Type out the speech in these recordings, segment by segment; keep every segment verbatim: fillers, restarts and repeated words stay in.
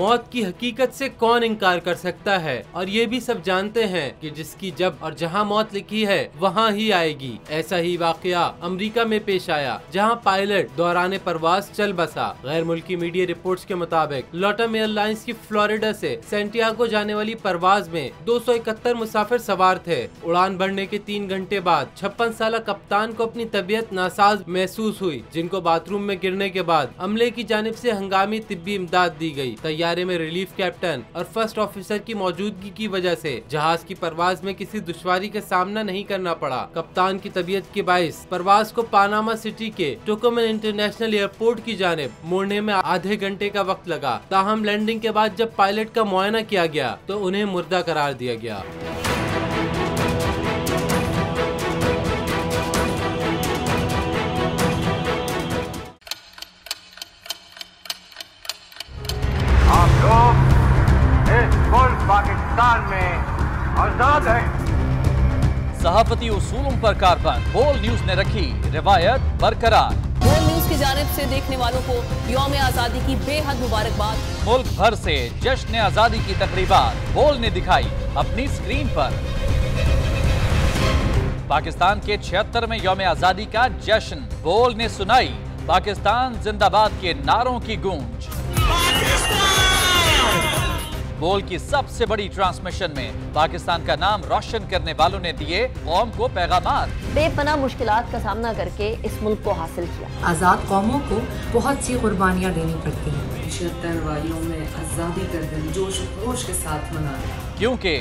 मौत की हकीकत से कौन इनकार कर सकता है, और ये भी सब जानते हैं कि जिसकी जब और जहां मौत लिखी है वहां ही आएगी। ऐसा ही वाकया अमेरिका में पेश आया, जहां पायलट दौरान परवास चल बसा। गैर मुल्की मीडिया रिपोर्ट्स के मुताबिक लैटम एयरलाइंस की फ्लोरिडा से सैंटियागो जाने वाली परवाज में दो सौ इकहत्तर मुसाफिर सवार थे। उड़ान भरने के तीन घंटे बाद छप्पन साल कप्तान को अपनी तबीयत नासाज महसूस हुई, जिनको बाथरूम में गिरने के बाद अमले की जानिब से हंगामी तिब्बी इमदाद दी गई। तैयारे में रिलीफ कैप्टन और फर्स्ट ऑफिसर की मौजूदगी की वजह से जहाज की परवाज में किसी दुश्वारी का सामना नहीं करना पड़ा। कप्तान की तबीयत के बाइस परवाज को पानामा सिटी के टोकोमेन इंटरनेशनल एयरपोर्ट की जानिब मोड़ने में आधे घंटे का वक्त लगा। ताहम लैंडिंग के बाद जब पायलट का मुआयना किया गया तो उन्हें मुर्दा करार दिया गया। में आजाद है। सहाफती उसूलों पर कारबंद, बोल न्यूज ने रखी रिवायत बरकरार। बोल न्यूज की जानिब से देखने वालों को यौम आज़ादी की बेहद मुबारकबाद। मुल्क भर से जश्न आज़ादी की तकरीबात बोल ने दिखाई अपनी स्क्रीन पर। पाकिस्तान के छिहत्तर में यौम आज़ादी का जश्न बोल ने सुनाई पाकिस्तान जिंदाबाद के नारों की गूंज। बोल की सबसे बड़ी ट्रांसमिशन में पाकिस्तान का नाम रोशन करने वालों ने दिए कौम को पैगामात। बेपनाह मुश्किलात का सामना करके इस मुल्क को हासिल किया। आज़ाद कौमों को बहुत सी कुर्बानियाँ देनी पड़ती हैं। छिहत्तर वालियों में आज़ादी का दिन जोश खरोश के साथ मनाया, क्योंकि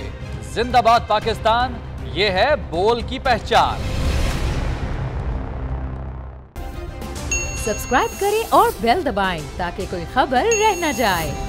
जिंदाबाद पाकिस्तान, ये है बोल की पहचान। सब्सक्राइब करें और बेल दबाएं ताकि कोई खबर रह न जाए।